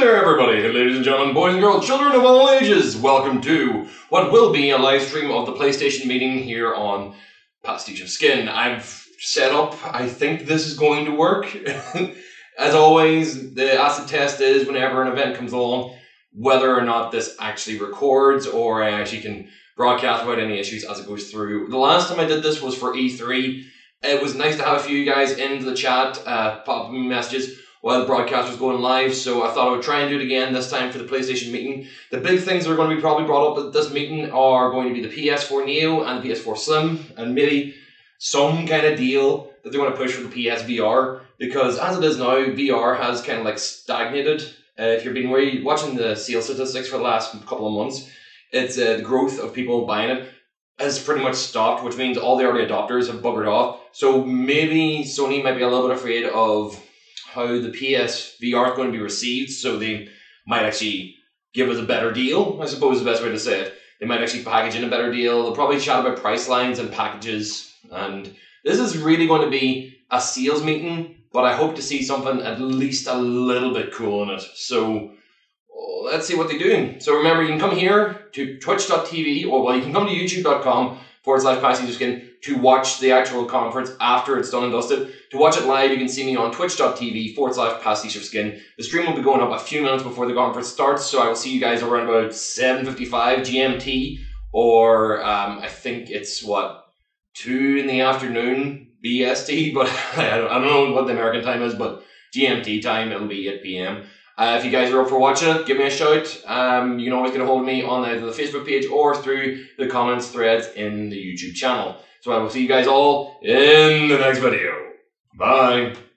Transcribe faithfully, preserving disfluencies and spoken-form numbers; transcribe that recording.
Hello there everybody, ladies and gentlemen, boys and girls, children of all ages, welcome to what will be a live stream of the PlayStation meeting here on Pastiche of Skin. I've set up, I think this is going to work. As always, the acid test is whenever an event comes along, whether or not this actually records or I actually can broadcast without any issues as it goes through. The last time I did this was for E three. It was nice to have a few of you guys into the chat, uh, pop me messages while the broadcast was going live, so I thought I would try and do it again, this time for the PlayStation meeting. The big things that are going to be probably brought up at this meeting are going to be the P S four Neo and the P S four Slim, and maybe some kind of deal that they want to push for the P S V R, because as it is now, V R has kind of like stagnated. Uh, if you've been really watching the sales statistics for the last couple of months, it's uh, the growth of people buying it has pretty much stopped, which means all the early adopters have buggered off. So maybe Sony might be a little bit afraid of how the P S V R is going to be received, so they might actually give us a better deal, I suppose is the best way to say it. They might actually package in a better deal. They'll probably chat about price lines and packages, and this is really going to be a sales meeting, but I hope to see something at least a little bit cool in it. So let's see what they do. So remember, you can come here to twitch dot t v, or well, you can come to youtube dot com forward slash Pastiche of Skin to watch the actual conference after it's done and dusted. To watch it live, you can see me on twitch dot t v forward slash Pastiche of Skin. The stream will be going up a few minutes before the conference starts, so I will see you guys around about seven fifty-five G M T, or um, I think it's, what, two in the afternoon B S T, but I don't know what the American time is, but G M T time, it'll be eight p m Uh, if you guys are up for watching it, give me a shout. Um, you can always get a hold of me on either the Facebook page or through the comments threads in the YouTube channel. So I will see you guys all in the next video. Bye.